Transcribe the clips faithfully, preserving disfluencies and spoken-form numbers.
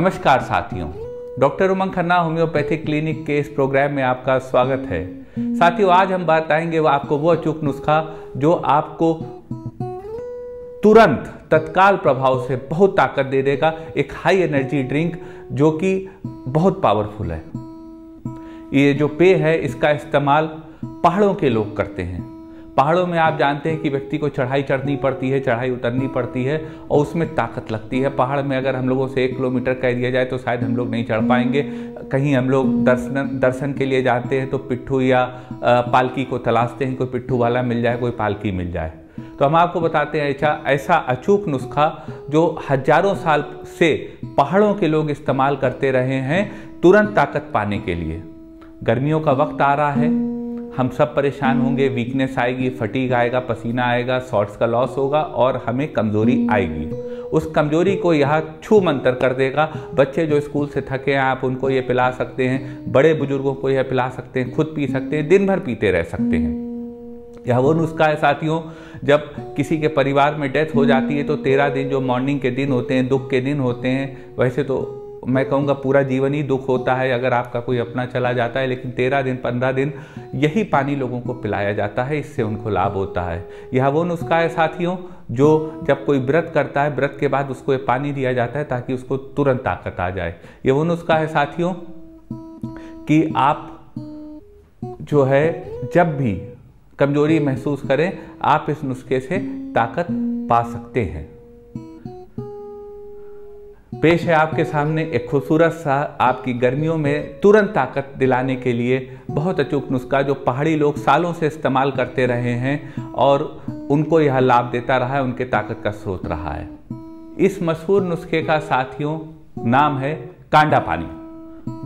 नमस्कार साथियों, doctor Umang Khanna homeopathic clinic के इस प्रोग्राम में आपका स्वागत है। साथियों, आज हम बताएंगे आपको वो अचूक नुस्खा जो आपको तुरंत तत्काल प्रभाव से बहुत ताकत दे देगा। एक हाई एनर्जी ड्रिंक जो कि बहुत पावरफुल है। ये जो पेय है इसका इस्तेमाल पहाड़ों के लोग करते हैं। पहाड़ों में आप जानते हैं कि व्यक्ति को चढ़ाई चढ़नी पड़ती है, चढ़ाई उतरनी पड़ती है और उसमें ताकत लगती है। पहाड़ में अगर हम लोगों से एक किलोमीटर कह दिया जाए तो शायद हम लोग नहीं चढ़ पाएंगे। कहीं हम लोग दर्शन दर्शन के लिए जाते हैं तो पिट्ठू या पालकी को तलाशते हैं, कोई पिट्ठू वाला मिल जाए, कोई पालकी मिल जाए। तो हम आपको बताते हैं ऐसा ऐसा अचूक नुस्खा जो हजारों साल से पहाड़ों के लोग इस्तेमाल करते रहे हैं तुरंत ताकत पाने के लिए। गर्मियों का वक्त आ रहा है, हम सब परेशान होंगे, वीकनेस आएगी, फटीग आएगा, पसीना आएगा, शॉर्ट्स का लॉस होगा और हमें कमज़ोरी आएगी। उस कमज़ोरी को यह छू मंतर कर देगा। बच्चे जो स्कूल से थके हैं आप उनको ये पिला सकते हैं, बड़े बुजुर्गों को यह पिला सकते हैं, खुद पी सकते हैं, दिन भर पीते रह सकते हैं। यह वो नुस्खा है साथियों, जब किसी के परिवार में डेथ हो जाती है तो तेरह दिन जो मॉर्निंग के दिन होते हैं, दुख के दिन होते हैं, वैसे तो मैं कहूँगा पूरा जीवन ही दुख होता है अगर आपका कोई अपना चला जाता है, लेकिन तेरह दिन पंद्रह दिन यही पानी लोगों को पिलाया जाता है, इससे उनको लाभ होता है। यह वो नुस्खा है साथियों जो जब कोई व्रत करता है, व्रत के बाद उसको ये पानी दिया जाता है ताकि उसको तुरंत ताकत आ जाए। यह वो नुस्खा है साथियों कि आप जो है जब भी कमजोरी महसूस करें आप इस नुस्खे से ताकत पा सकते हैं। पेश है आपके सामने एक खूबसूरत सा आपकी गर्मियों में तुरंत ताकत दिलाने के लिए बहुत अचूक नुस्खा जो पहाड़ी लोग सालों से इस्तेमाल करते रहे हैं और उनको यह लाभ देता रहा है, उनके ताकत का स्रोत रहा है। इस मशहूर नुस्खे का साथियों नाम है कांडा पानी।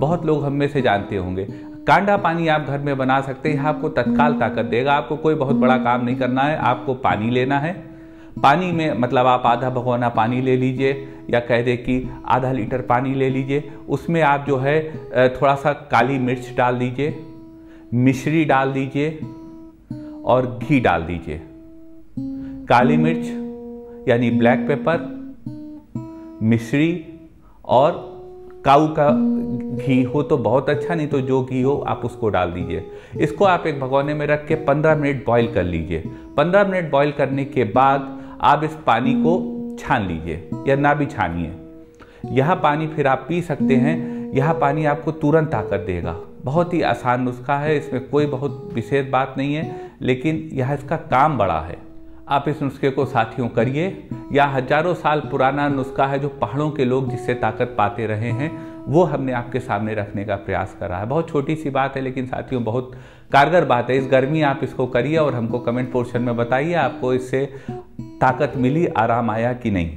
बहुत लोग हम में से जानते होंगे। कांडा पानी आप घर में बना सकते हैं, यह आपको तत्काल ताकत देगा। आपको कोई बहुत बड़ा काम नहीं करना है, आपको पानी लेना है। पानी में मतलब आप आधा भगोना पानी ले लीजिए या कह दे कि आधा लीटर पानी ले लीजिए। उसमें आप जो है थोड़ा सा काली मिर्च डाल दीजिए, मिश्री डाल दीजिए और घी डाल दीजिए। काली मिर्च यानी ब्लैक पेपर, मिश्री और काऊ का घी हो तो बहुत अच्छा, नहीं तो जो घी हो आप उसको डाल दीजिए। इसको आप एक भगोने में रख के पंद्रह मिनट बॉईल कर लीजिए। पंद्रह मिनट बॉईल करने के बाद आप इस पानी को छान लीजिए या ना भी छानिए, यह पानी फिर आप पी सकते हैं। यह पानी आपको तुरंत ताकत देगा। बहुत ही आसान नुस्खा है, इसमें कोई बहुत विशेष बात नहीं है, लेकिन यह इसका काम बड़ा है। आप इस नुस्खे को साथियों करिए। यह हजारों साल पुराना नुस्खा है जो पहाड़ों के लोग जिससे ताकत पाते रहे हैं, वो हमने आपके सामने रखने का प्रयास करा है। बहुत छोटी सी बात है लेकिन साथियों बहुत कारगर बात है। इस गर्मी आप इसको करिए और हमको कमेंट पोर्शन में बताइए आपको इससे ताकत मिली, आराम आया कि नहीं।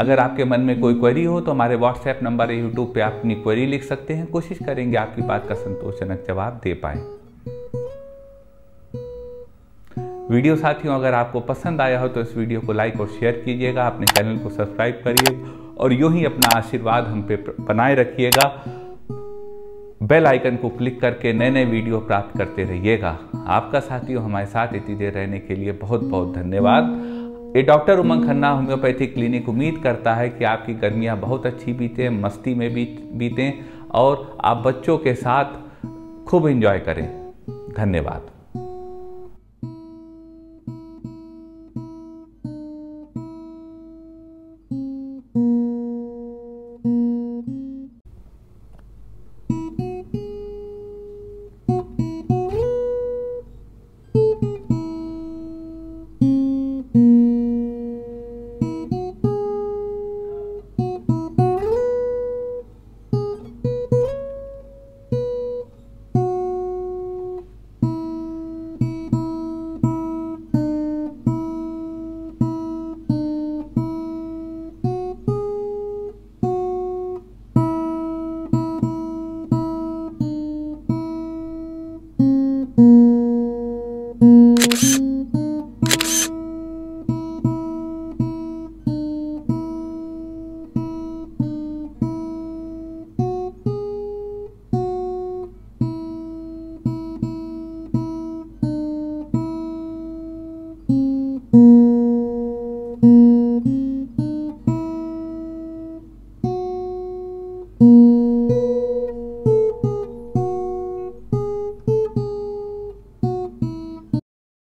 अगर आपके मन में कोई क्वेरी हो तो हमारे व्हाट्सएप नंबर या यूट्यूब पे आप अपनी क्वेरी लिख सकते हैं। कोशिश करेंगे आपकी बात का संतोषजनक जवाब दे पाए। वीडियो साथियों अगर आपको पसंद आया हो तो इस वीडियो को लाइक और शेयर कीजिएगा, अपने चैनल को सब्सक्राइब करिए और यूं ही अपना आशीर्वाद हम पे बनाए रखिएगा। बेल आइकन को क्लिक करके नए नए वीडियो प्राप्त करते रहिएगा। आपका साथियों हमारे साथ इतनी देर रहने के लिए बहुत बहुत धन्यवाद। ये doctor Umang Khanna homeopathic clinic उम्मीद करता है कि आपकी गर्मियाँ बहुत अच्छी बीतें, मस्ती में बीत बीतें और आप बच्चों के साथ खूब इंजॉय करें। धन्यवाद।